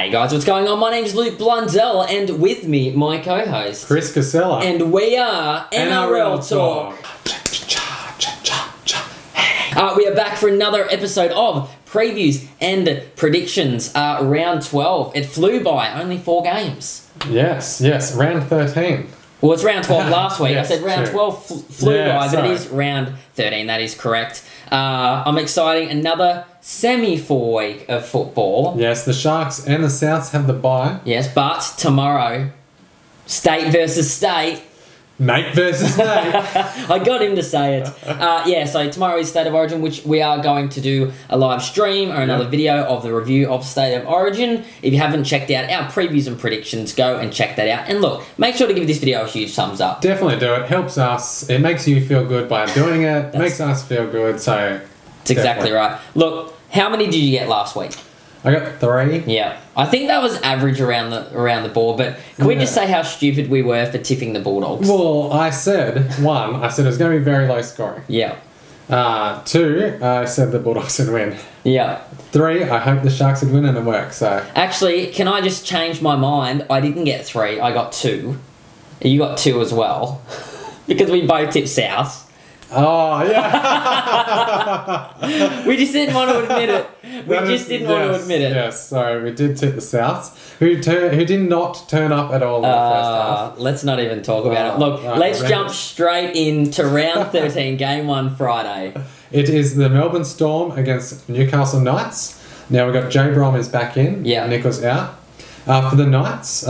Hey guys, what's going on? My name's Luke Blundell, and with me, my co-host Chris Casella, and we are NRL Talk. We are back for another episode of previews and predictions. Round 12. It flew by. Only 4 games. Yes. Round 13. Well, it's round 12 last week. Yes, I said round 12 flew by, but it is round 13. That is correct. I'm excited. Another semi-4 week of football. Yes, the Sharks and the Souths have the bye. Yes, but tomorrow, state versus state. Mate versus mate. I got him to say it. Yeah, so tomorrow is State of Origin, which we are going to do a live stream or another video of the review of State of Origin. If you haven't checked out our previews and predictions, go and check that out. And look, make sure to give this video a huge thumbs up. Definitely do it. Helps us. It makes you feel good by doing it. Makes us feel good. So it's exactly right. Look, how many did you get last week? I got 3. Yeah. I think that was average around the board, but can we just say how stupid we were for tipping the Bulldogs? Well, I said, 1, I said it was going to be very low scoring. Yeah. 2, I said the Bulldogs would win. Yeah. 3, I hope the Sharks would win, and it worked, so... Actually, can I just change my mind? I didn't get 3, I got 2. You got 2 as well. Because we both tipped South. Oh, yeah. We just didn't want to admit it. We just didn't want to admit it. Yes, sorry. We did tip the Souths, who did not turn up at all in the first half. Let's not even talk about it. Look, let's jump straight into round 13, game 1 Friday. It is the Melbourne Storm against Newcastle Knights. Now we've got Jay Brom is back in. Yeah. Nichols out. For the Knights,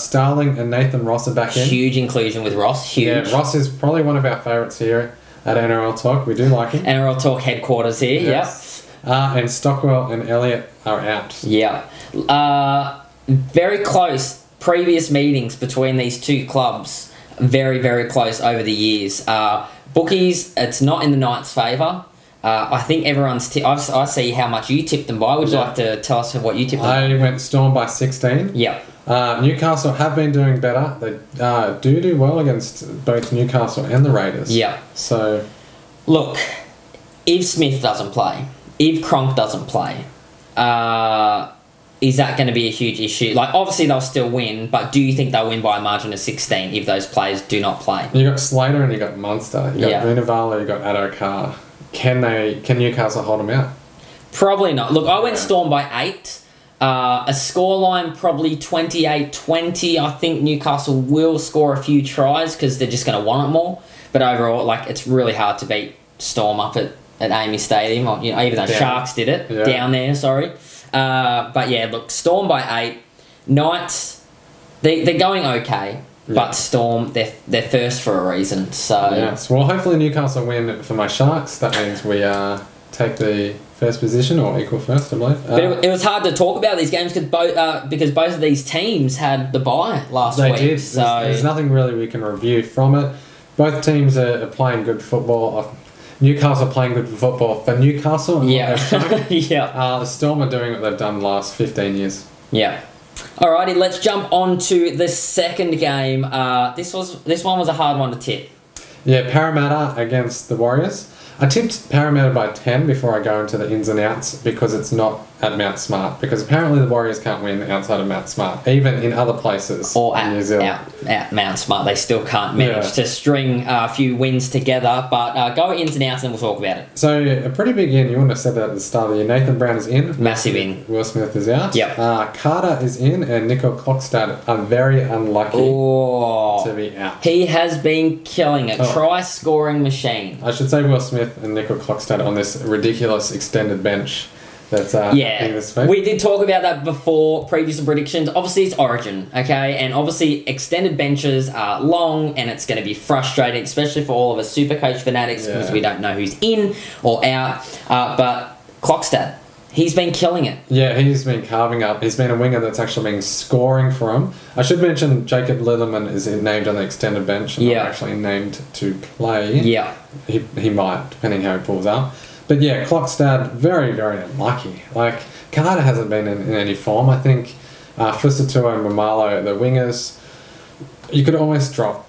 Starling and Nathan Ross are back in. Huge inclusion with Ross. Huge. Yeah, Ross is probably one of our favourites here at NRL Talk. We do like him. NRL Talk headquarters here, yes. Yep. And Stockwell and Elliott are out. Yeah. Very close previous meetings between these 2 clubs. Very, very close over the years. Bookies, it's not in the Knights' favour. I think everyone's... I see how much you tipped them by. Would you like to tell us what you tipped them by? I went Storm by 16. Yeah. Newcastle have been doing better. They do well against both Newcastle and the Raiders. Yeah. So, look, if Smith doesn't play, if Cronk doesn't play, is that going to be a huge issue? Like, obviously they'll still win, but do you think they'll win by a margin of 16 if those players do not play? You got Slater and you got Munster. You got Vunivalu, you got Addo Carr. Can Newcastle hold them out? Probably not. Look, I went Storm by 8. A scoreline probably 28-20. I think Newcastle will score a few tries because they're just going to want it more. But overall, like, it's really hard to beat Storm up at AAMI Stadium, or, you know, even though Sharks did it down there. Sorry, but yeah, look, Storm by 8. Knights, they're going okay, but Storm they're first for a reason. So yes, well, hopefully Newcastle win for my Sharks. That means we take the first position or equal first, I believe. But it was hard to talk about these games because both of these teams had the bye last week. They did. So there's nothing really we can review from it. Both teams are playing good football. Newcastle playing good football for Newcastle. Yeah. The Storm are doing what they've done the last 15 years. Yeah. Alrighty, let's jump on to the second game. This one was a hard one to tip. Yeah, Parramatta against the Warriors. I tipped Parramatta by 10 before I go into the ins and outs because it's not at Mount Smart, because apparently the Warriors can't win outside of Mount Smart, even in other places or in New Zealand. At Mount Smart, they still can't manage to string a few wins together, but go ins and outs and we'll talk about it. So a pretty big in, you wouldn't have said that at the start of the year. Nathan Brown is in. Massive in. Will Smith is out. Yep. Carter is in, and Nico Klokstad are very unlucky to be out. He has been killing a try-scoring machine. I should say Will Smith and Nico Klokstad on this ridiculous extended bench. That's we did talk about that before. Previous predictions. Obviously, it's Origin, okay, and obviously extended benches are long, and it's going to be frustrating, especially for all of us Supercoach fanatics, because we don't know who's in or out. But Klokstad, he's been killing it. Yeah, he's been carving up. He's been a winger that's actually been scoring for him. I should mention Jacob Lilliman is named on the extended bench and not actually named to play. Yeah. He might, depending how he pulls up. But yeah, Klokstad, very, very unlucky. Like, Carter hasn't been in any form. I think Fusatua and Mamalo, the wingers, you could almost drop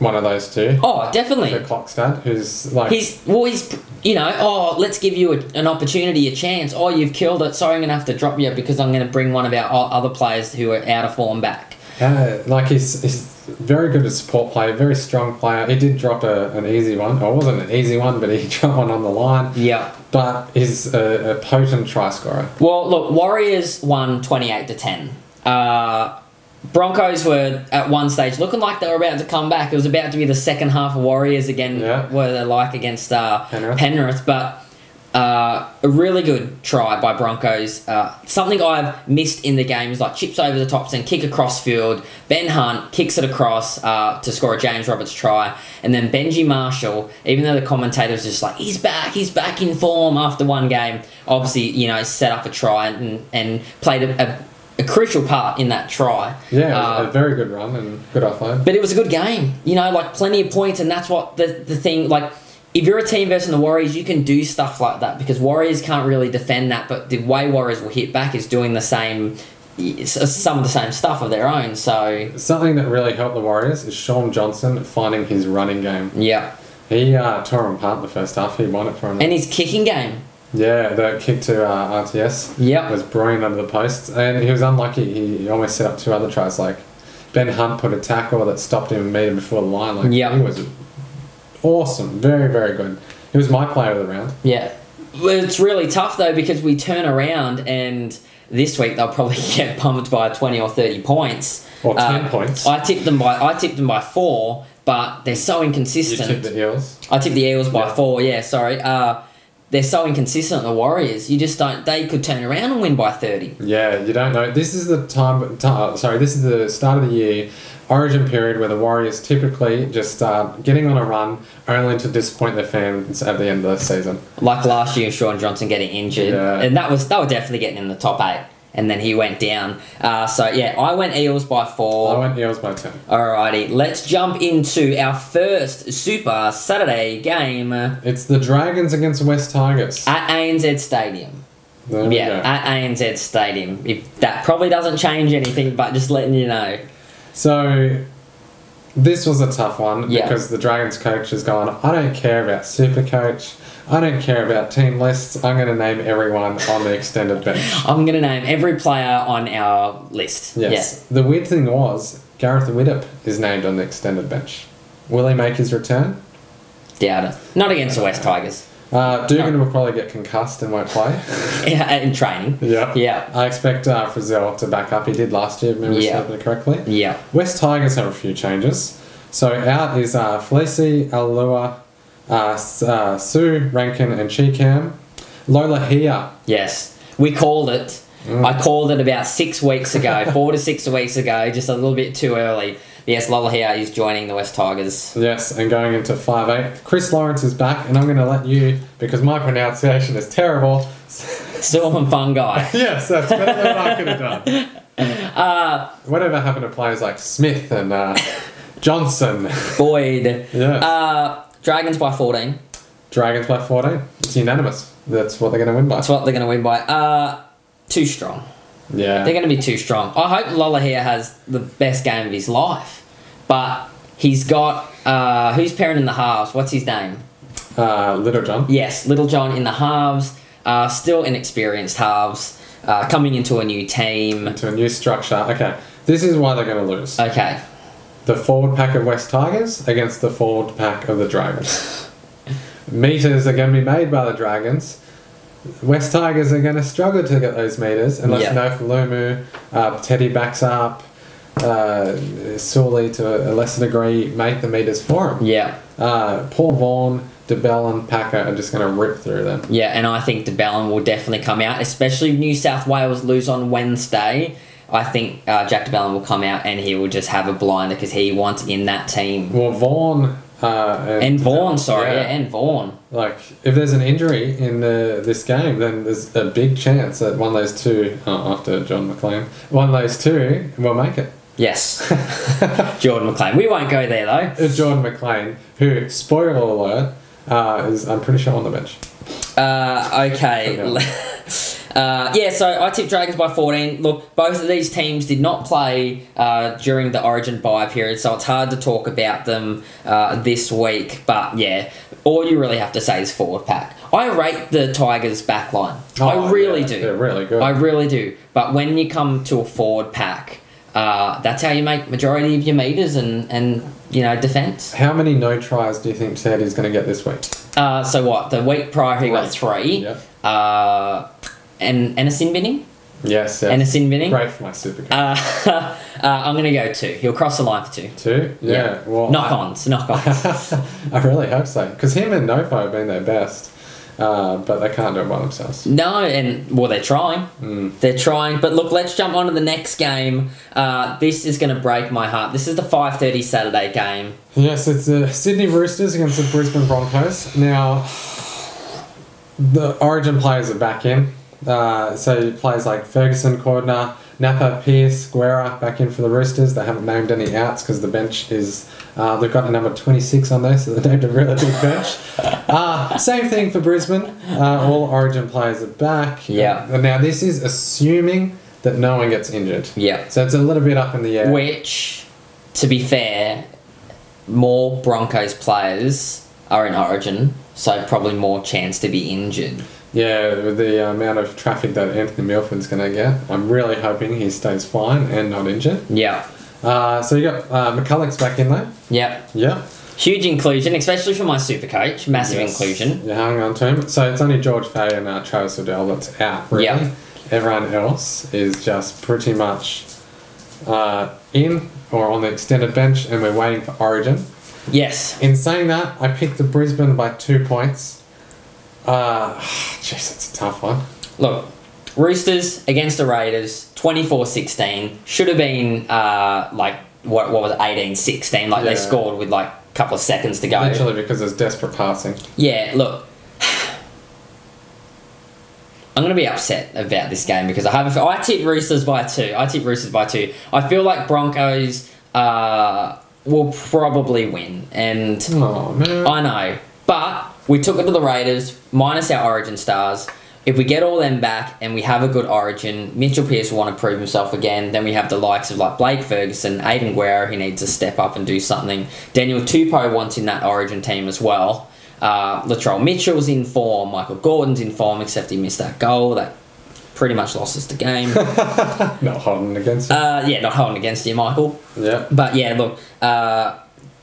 one of those two. Oh, definitely. The Klokstad, who's like... He's, you know, oh, let's give you an opportunity, a chance. Oh, you've killed it, so I'm going to have to drop you because I'm going to bring one of our other players who are out of form back. Yeah, like he's very good at support play, very strong player. He did drop an easy one. Well, it wasn't an easy one, but he dropped one on the line. Yeah. But he's a potent try scorer. Well, look, Warriors won 28-10. Broncos were at one stage looking like they were about to come back. It was about to be the second half of Warriors again, where they're like against Penrith. But a really good try by Broncos. Something I've missed in the game is like chips over the tops and kick across field. Ben Hunt kicks it across to score a James Roberts try. And then Benji Marshall, even though the commentators just like, he's back in form after one game, obviously, you know, set up a try and played a crucial part in that try. Yeah, it was a very good run and good offload. But it was a good game, you know, like plenty of points, and that's what the thing, like, if you're a team versus the Warriors, you can do stuff like that because Warriors can't really defend that, but the way Warriors will hit back is doing the same, some of the same stuff of their own, so... Something that really helped the Warriors is Sean Johnson finding his running game. Yeah. He tore him apart the first half, he won it for him. And his kicking game. Yeah, that kick to RTS was brilliant under the post. And he was unlucky. He almost set up two other tries. Like, Ben Hunt put a tackle that stopped him a metre before the line. Like, he was awesome. Very, very good. He was my player of the round. Yeah. It's really tough, though, because we turn around and this week they'll probably get pumped by 20 or 30 points. Or 10 points. I tipped them by 4, but they're so inconsistent. You tipped the Eels? I tipped the Eels by 4, yeah, sorry. They're so inconsistent, the Warriors. You just don't... They could turn around and win by 30. Yeah, you don't know. This is the this is the start of the year, origin period, where the Warriors typically just start getting on a run only to disappoint their fans at the end of the season. Like last year, Sean Johnson getting injured. Yeah. And they were definitely getting in the top 8. And then he went down. So, yeah, I went Eels by 4. I went Eels by 10. Alrighty, let's jump into our first Super Saturday game. It's the Dragons against West Tigers. At ANZ Stadium. There we go. At ANZ Stadium. If that probably doesn't change anything, but just letting you know. So, this was a tough one because the Dragons coach is going, I don't care about Super Coach. I don't care about team lists. I'm going to name everyone on the extended bench. I'm going to name every player on our list. Yes. Yeah. The weird thing was, Gareth Widdop is named on the extended bench. Will he make his return? Doubt it. Not against the West Tigers. Dugan will probably get concussed and won't play. In training. Yeah. Yeah. I expect Frizzell to back up. He did last year, if I remember correctly. Yeah. West Tigers have a few changes. So out is Felici, Alua, Sue, Rankin and Cheekham. Lola Hia. Yes. We called it. I called it about 6 weeks ago, 4 to 6 weeks ago, just a little bit too early. Yes, Lola Hia is joining the West Tigers. Yes, and going into 5'8". Chris Lawrence is back, and I'm going to let you, because my pronunciation is terrible. Storm and Fungi. Yes, that's better than I could have done. Whatever happened to players like Smith and Johnson. Boyd. Yes. Dragons by 14. Dragons by 14. It's unanimous. That's what they're going to win by. That's what they're going to win by. Too strong. Yeah. They're going to be too strong. I hope Lola here has the best game of his life. But he's got... who's pairing in the halves? What's his name? Little John. Yes, Little John in the halves. Still inexperienced halves. Coming into a new team. Into a new structure. Okay. This is why they're going to lose. Okay. The forward pack of West Tigers against the forward pack of the Dragons. Meters are going to be made by the Dragons. West Tigers are going to struggle to get those meters unless Nofulumu, Teddy backs up, Sully to a lesser degree make the meters for him. Yeah. Paul Vaughan, DeBellin and Packer are just going to rip through them. Yeah, and I think DeBellin will definitely come out, especially if New South Wales lose on Wednesday. I think Jack DeBellin will come out and he will just have a blinder because he wants in that team. Well, Vaughan... And Vaughan. Like, if there's an injury in this game, then there's a big chance that one of those two, after Jordan McLean, one of those two will make it. Yes. Jordan McLean. We won't go there, though. It's Jordan McLean, who, spoiler alert, is, I'm pretty sure, on the bench. Okay. So I tipped Dragons by 14. Look, both of these teams did not play during the Origin bye period, so it's hard to talk about them this week. But, yeah, all you really have to say is forward pack. I rate the Tigers' back line. I really do. They're really good. I really do. But when you come to a forward pack, that's how you make majority of your meters and you know, defence. How many no tries do you think Sadie's going to get this week? The week prior he got 3. Yep. And a sin binning? Yes. And a sin binning? Great for my super coach. I'm going to go 2. He'll cross the line for 2. 2? Yeah. Well, knock-ons. I really hope so. Because him and Nofo have been their best. But they can't do it by themselves. No, and, well, they're trying. They're trying. But, look, let's jump on to the next game. This is going to break my heart. This is the 5:30 Saturday game. Yes, it's the Sydney Roosters against the Brisbane Broncos. Now, the Origin players are back in. So players like Ferguson, Cordner, Napa, Pearce, Guerra back in for the Roosters. They haven't named any outs because the bench is... they've got a number 26 on there, so they named a really big bench. Same thing for Brisbane. All Origin players are back. Yeah. Now, this is assuming that no one gets injured. Yeah. So it's a little bit up in the air. Which, to be fair, more Broncos players are in Origin, so probably more chance to be injured. Yeah, with the amount of traffic that Anthony Milford's going to get, I'm really hoping he stays fine and not injured. Yeah. So you got McCulloch's back in there. Yep. Yeah. Huge inclusion, especially for my super coach. Massive inclusion. You're hanging on to him. So it's only George Fay and Travis O'Dell that's out, really. Yep. Everyone else is just pretty much in or on the extended bench, and we're waiting for Origin. Yes. In saying that, I picked the Brisbane by 2 points. Jeez, that's a tough one. Look, Roosters against the Raiders, 24-16. Should have been, what was it, 18-16. They scored with, a couple of seconds to go. Literally because it's desperate passing. Yeah, look. I'm going to be upset about this game because I tipped Roosters by 2. I feel like Broncos will probably win. And man. I know. But... we took it to the Raiders, minus our Origin stars. If we get all them back and we have a good Origin, Mitchell Pearce will want to prove himself again. Then we have the likes of Blake Ferguson, Aiden Guerra, who needs to step up and do something. Daniel Tupou wants in that Origin team as well. Latrell Mitchell's in form. Michael Gordon's in form, except he missed that goal. That pretty much lost us the game. Not holding against you, Michael. Yeah. But, yeah, look,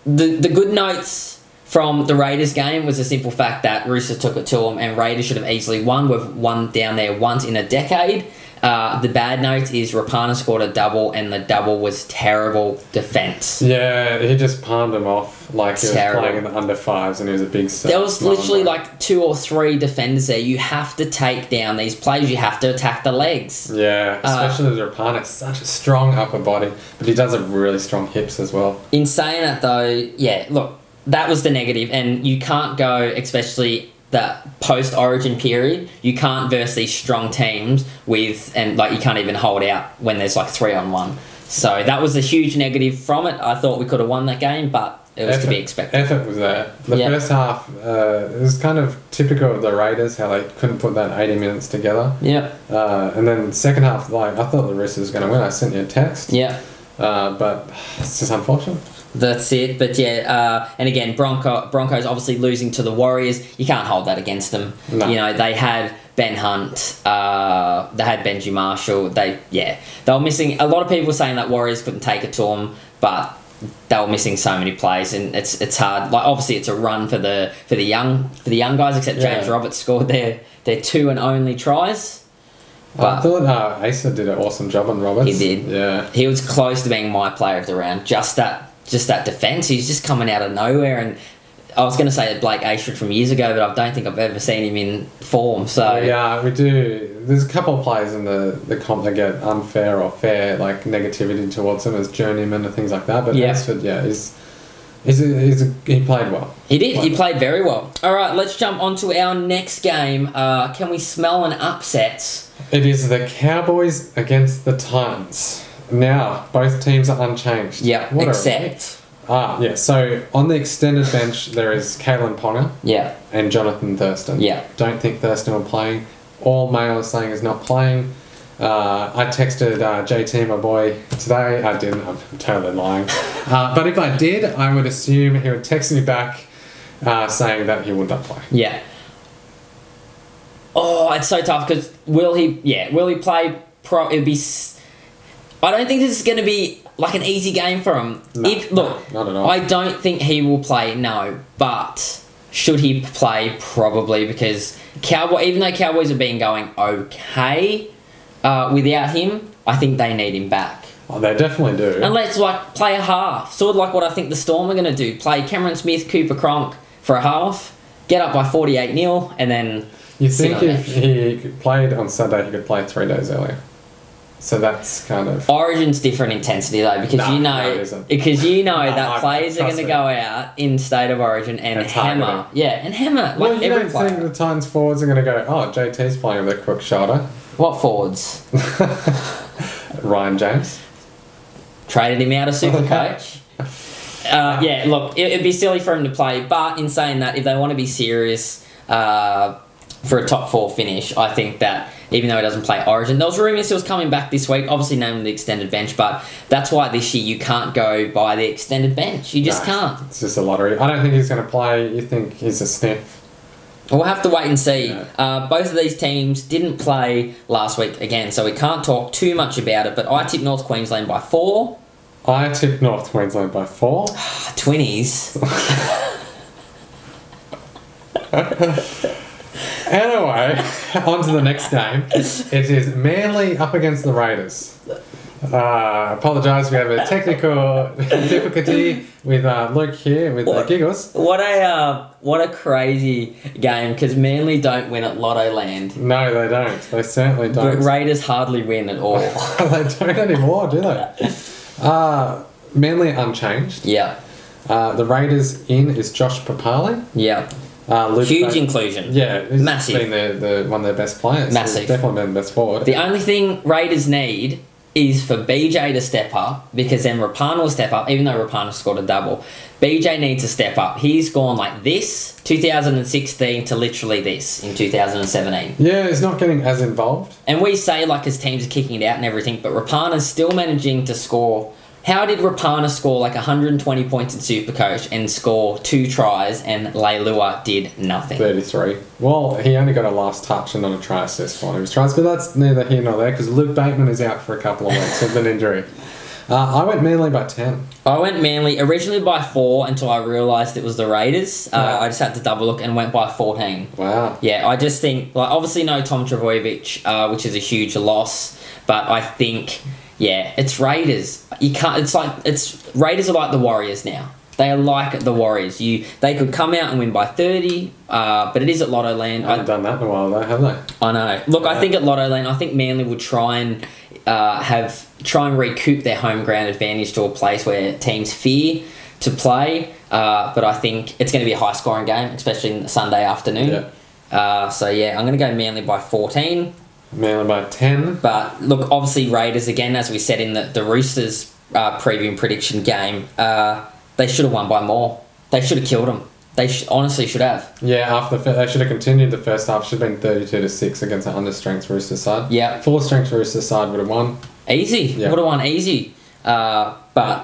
the good notes... from the Raiders game was the simple fact that Roosters took it to them and Raiders should have easily won. We've won down there once in a decade. The bad note is Rapana scored a double and the double was terrible defence. Yeah, he just palmed him off like he was playing in the under-5s and he was a big... There was literally 2 or 3 defenders there. You have to take down these players. You have to attack the legs. Yeah, especially Rapana. Such a strong upper body, but he does have really strong hips as well. In saying that though, that was the negative, and you can't go, especially the post-Origin period, you can't verse these strong teams with, and, you can't even hold out when there's, 3-on-1. So that was a huge negative from it. I thought we could have won that game, but it was to be expected. Effort was there. The first half, it was kind of typical of the Raiders, how they couldn't put that 80 minutes together. Yeah. And then the second half, I thought the Roosters was going to win. I sent you a text. Yeah. But it's just unfortunate. That's it. But, and again, Broncos obviously losing to the Warriors. You can't hold that against them. No. You know, they had Ben Hunt. They had Benji Marshall. They were missing... A lot of people were saying that Warriors couldn't take it to them, but they were missing so many plays, and it's hard. Obviously, it's a run for the young guys, except James Roberts scored their 2 and only tries. But I thought Asa did an awesome job on Roberts. He did. Yeah. He was close to being my player of the round. Just that defence. He's just coming out of nowhere. And I was going to say that Blake Ashford from years ago, but I don't think I've ever seen him in form. So yeah, we do. There's a couple of players in the comp that get unfair or fair, negativity towards him as journeymen and things like that. But Ashford, he played well. He did. He played very well. All right, let's jump on to our next game. Can we smell an upset? It is the Cowboys against the Titans. Now, both teams are unchanged. Yeah, except... So, on the extended bench, there is Kalen Ponga and Jonathan Thurston. Yeah. Don't think Thurston will play. all males saying is not playing. I texted JT, my boy, today. I didn't. I'm totally lying. But if I did, I would assume he would text me back saying that he would not play. Yeah. Oh, it's so tough because will he? Yeah, will he play? It'd be. I don't think this is going to be like an easy game for him. No, look, not at all. I don't think he will play. No, but should he play? Probably, because even though Cowboys have been going okay. Without him, I think they need him back. Oh, they definitely do. And let's, like, play a half. Sort of like what I think the Storm are going to do. Play Cameron Smith, Cooper Cronk for a half, get up by 48-0, and then... You think if he played on Sunday, he could play 3 days earlier. So that's kind of... Origin's different intensity, though, because no, you know... No, it isn't. Because you know that players are going to go out in State of Origin and hammer. Yeah, and hammer. Well, like, you don't think the Titans forwards are going to go, oh, JT's playing with a quick shoulder. What forwards? Ryan James. Traded him out of Supercoach. Yeah, look, it'd be silly for him to play, but in saying that, if they want to be serious for a top 4 finish, I think that even though he doesn't play Origin, there was rumours he was coming back this week, obviously naming the extended bench, but that's why this year you can't go by the extended bench. You just can't. It's just a lottery. I don't think he's going to play. You think he's a sniff? We'll have to wait and see. Both of these teams didn't play last week again, so we can't talk too much about it, but I tipped North Queensland by 4. I tipped North Queensland by 4. Twinnies. Anyway, on to the next game. It is Manly up against the Raiders. Apologise, we have a technical difficulty with Luke here with the giggles. What a crazy game, because Manly don't win at Lotto Land. No, they don't. They certainly don't. But Raiders hardly win at all. They don't anymore, do they? Manly unchanged. Yeah. The Raiders in is Josh Papali. Yeah. Huge inclusion. Yeah. He's massive. Been one of their best players. Massive. He's definitely been the best forward. The only thing Raiders need is for BJ to step up, because then Rapana will step up, even though Rapana scored a double. BJ needs to step up. He's gone like this, 2016 to literally this in 2017. Yeah, he's not getting as involved. And we say like his teams are kicking it out and everything, but Rapana's still managing to score. How did Rapana score like 120 points in Supercoach and score 2 tries and Leilua did nothing? 33. Well, he only got a last touch and not a try assist for his tries, but that's neither here nor there because Luke Bateman is out for a couple of weeks with an injury. I went Manly by 10. I went Manly originally by 4 until I realised it was the Raiders. Wow. I just had to double look and went by 14. Wow. Yeah, I just think, like, obviously no Tom Trbojevic, which is a huge loss, but I think... Yeah, it's Raiders. You can't. It's like Raiders are like the Warriors now. They are like the Warriors. They could come out and win by 30, but it is at Lotto Land. I haven't done that in a while, though, have they? I know. Look, I think at Lotto Land, I think Manly will try and recoup their home ground advantage to a place where teams fear to play. But I think it's going to be a high scoring game, especially in the Sunday afternoon. Yeah. So yeah, I'm going to go Manly by 14. Manly by 10. But look, obviously Raiders again, as we said in the Roosters preview and prediction game, they should have won by more. They should have killed them. They honestly should have. Yeah, they should have continued the first half. Should have been 32-6 against an understrength Roosters side. Yeah, full strength Roosters side would have won. Easy. Yeah. Would have won easy. But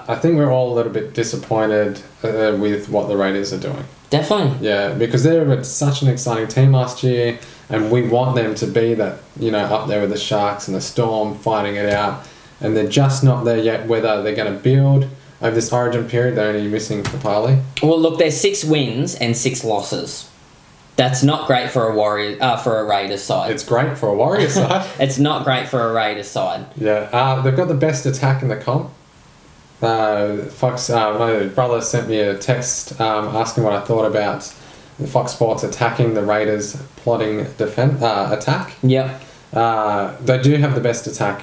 I think we're all a little bit disappointed with what the Raiders are doing. Definitely. Yeah, because they were such an exciting team last year. And we want them to be that, you know, up there with the Sharks and the Storm fighting it out. And they're just not there yet, whether they're going to build over this Origin period. They're only missing Papali. Well, look, there's 6 wins and 6 losses. That's not great for a Raiders side. It's great for a Warriors side. It's not great for a Raiders side. Yeah. They've got the best attack in the comp. Fox, my brother sent me a text asking what I thought about Fox Sports attacking the Raiders plotting attack. Yep. They do have the best attack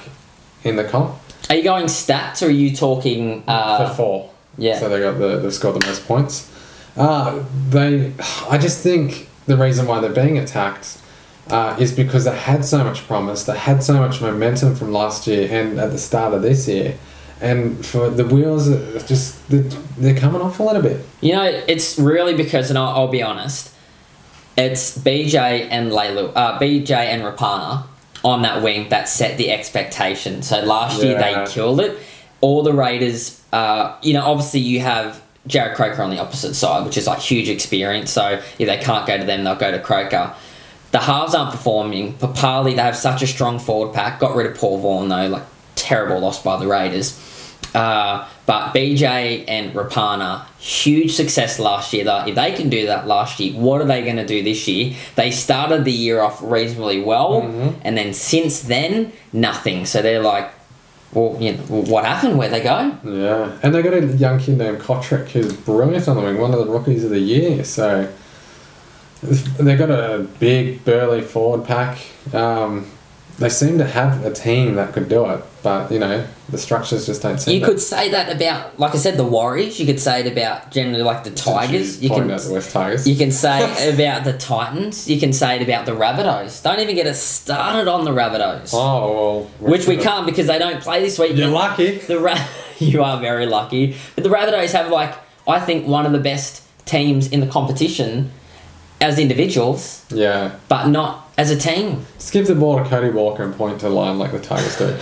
in the comp. Are you going stats or are you talking... For 4. Yeah. So they've scored the most points. I just think the reason why they're being attacked is because they had so much promise. They had so much momentum from last year and at the start of this year. And for the wheels, they're coming off a little bit. You know, it's really because, and I'll be honest, It's BJ and Leilu, BJ and Rapana on that wing that set the expectation. So last year they killed it. All the Raiders, you know, obviously you have Jared Croker on the opposite side, which is like huge experience. So if they can't go to them, they'll go to Croker. The halves aren't performing. Papali, they have such a strong forward pack. Got rid of Paul Vaughan though, like terrible loss by the Raiders. But BJ and Rapana, huge success last year. If they can do that last year, what are they going to do this year? They started the year off reasonably well, and then since then, nothing. So they're like, well, you know, what happened? Where'd they go? Yeah, and they got a young kid named Kotrick who's brilliant on the wing, one of the rookies of the year. So they've got a big, burly forward pack. They seem to have a team that could do it, but, you know, the structures just don't seem could say that about, like I said, the Warriors. You could say it about generally, like, the Tigers. You can, the West Tigers. You can say about the Titans. You can say it about the Rabbitohs. Don't even get us started on the Rabbitohs. Oh, well. Which we can't because they don't play this week. You're lucky. You are very lucky. But the Rabbitohs have, like, I think one of the best teams in the competition as individuals. Yeah. But not as a team. Just give the ball to Cody Walker and point to the line like the Tigers do.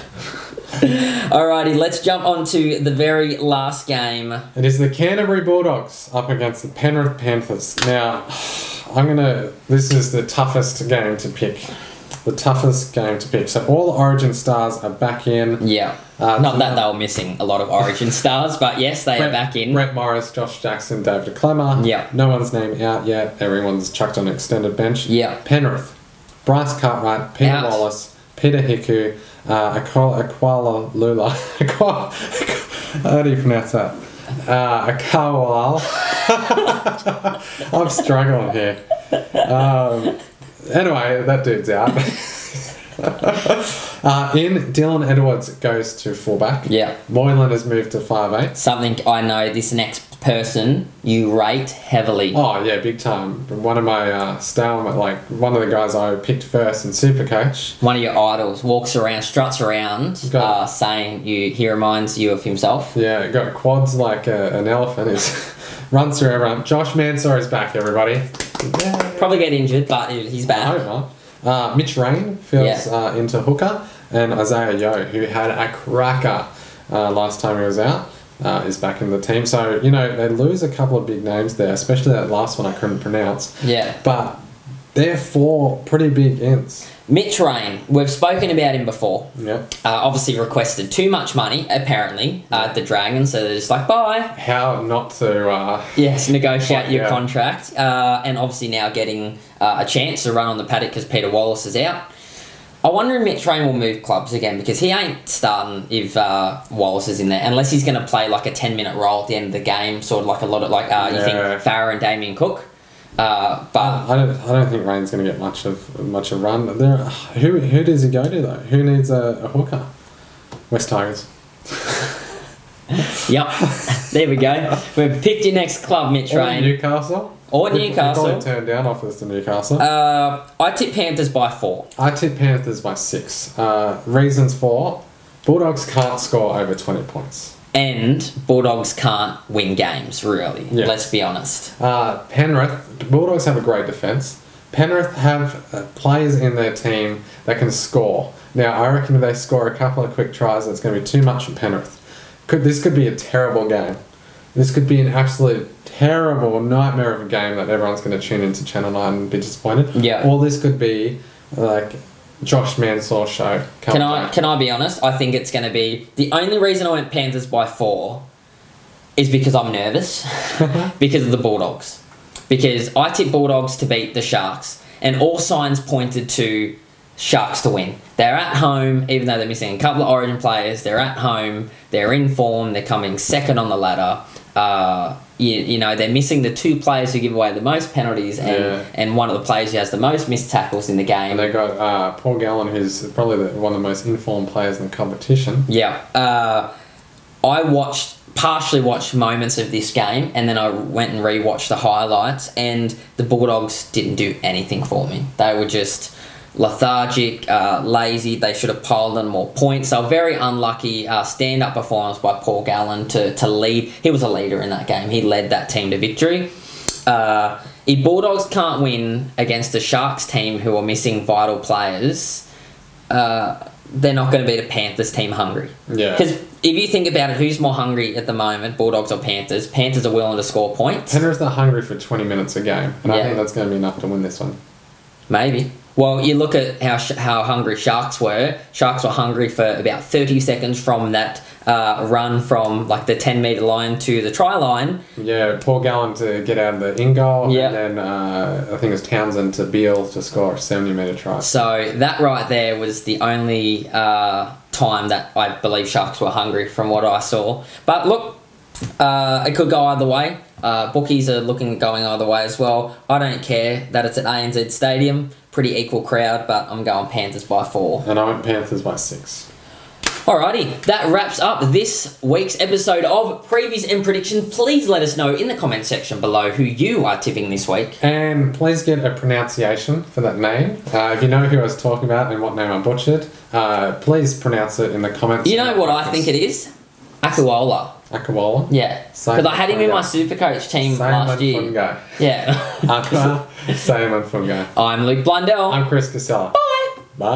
Alrighty, let's jump on to the very last game. It is the Canterbury Bulldogs up against the Penrith Panthers. Now, this is the toughest game to pick. The toughest game to pick. So all the Origin stars are back in. Yeah. Not that they were missing a lot of Origin stars, but yes, they are back in. Brett Morris, Josh Jackson, David Clemmer. Yeah. No one's name out yet. Everyone's chucked on an extended bench. Yeah. Penrith. Bryce Cartwright, Peter Wallace, Peter Hiku, Akwala Lula. How do you pronounce that? Akawal. I'm struggling here. Anyway, that dude's out. In Dylan Edwards goes to fullback. Yeah. Moylan has moved to 5'8". Something I know this next person you rate heavily. Oh yeah, big time. One of my stalemate, like one of the guys I picked first in Supercoach. One of your idols walks around, struts around, saying he reminds you of himself. Yeah, got quads like an elephant. Runs through everyone. Josh Mansour is back, everybody. Yay. Probably get injured, but he's back. I hope not. Mitch Rain feels into hooker, and Isaiah Yeo, who had a cracker last time he was out, is back in the team. So, you know, they lose a couple of big names there, especially that last one I couldn't pronounce. Yeah. But they're four pretty big ends. Mitch Rain, we've spoken about him before. Yeah. Obviously requested too much money, apparently, at the Dragons, so they're just like, bye. How not to... negotiate your contract. And obviously now getting a chance to run on the paddock because Peter Wallace is out. I wonder if Mitch Rain will move clubs again because he ain't starting if Wallace is in there, unless he's going to play like a 10-minute role at the end of the game, sort of like a lot of, like, you think Farah and Damien Cook. But I don't think Rain's going to get much of a run. Who does he go to though? Who needs a hooker? West Tigers. Yep, there we go. We've picked your next club, Mitch Rain. Newcastle. Or Newcastle. We turned down offers to Newcastle. I tip Panthers by 4. I tip Panthers by 6. Reasons for: Bulldogs can't score over 20 points. And Bulldogs can't win games, really. Yes. Let's be honest. Penrith, Bulldogs have a great defence. Penrith have players in their team that can score. Now, I reckon if they score a couple of quick tries, that's going to be too much for Penrith. This could be a terrible game. This could be an absolute terrible nightmare of a game that everyone's going to tune into Channel 9 and be disappointed. Yeah. Or this could be, like... Josh Mansour show. Can I be honest? I think it's going to be... The only reason I went Panthers by 4 is because I'm nervous. Because of the Bulldogs. Because I tipped Bulldogs to beat the Sharks. And all signs pointed to Sharks to win. They're at home, even though they're missing a couple of Origin players. They're at home. They're in form. They're coming second on the ladder. You know, they're missing the 2 players who give away the most penalties and one of the players who has the most missed tackles in the game. And they've got Paul Gallen, who's probably one of the most informed players in the competition. Yeah. I partially watched moments of this game, and then I went and re-watched the highlights, and the Bulldogs didn't do anything for me. They were just... lethargic, lazy. They should have piled on more points. They were very unlucky. Stand-up performance by Paul Gallen to lead. He was a leader in that game. He led that team to victory. The Bulldogs can't win against the Sharks team who are missing vital players. They're not going to be the Panthers team hungry. Yeah. Because if you think about it, who's more hungry at the moment, Bulldogs or Panthers? Panthers are willing to score points. Panthers are hungry for 20 minutes a game, and I think that's going to be enough to win this one. Maybe. Well, you look at how hungry Sharks were. Sharks were hungry for about 30 seconds from that run from like the 10-metre line to the try line. Yeah, Paul Gallen to get out of the in goal, and then I think it was Townsend to Beale to score a 70-metre try. So that right there was the only time that I believe Sharks were hungry from what I saw. But look, it could go either way. Bookies are looking at going either way as well. I don't care that it's at ANZ Stadium. Pretty equal crowd, but I'm going Panthers by 4. And I went Panthers by 6. Alrighty, that wraps up this week's episode of Previews and Predictions. Please let us know in the comment section below who you are tipping this week. And please get a pronunciation for that name. If you know who I was talking about and what name I butchered, please pronounce it in the comments. You know what I think it is? Akuola. Akawala? Yeah. Because I had him in my Supercoach team last year. Same guy. Yeah. Same fun guy. I'm Luke Blundell. I'm Chris Casella. Bye. Bye.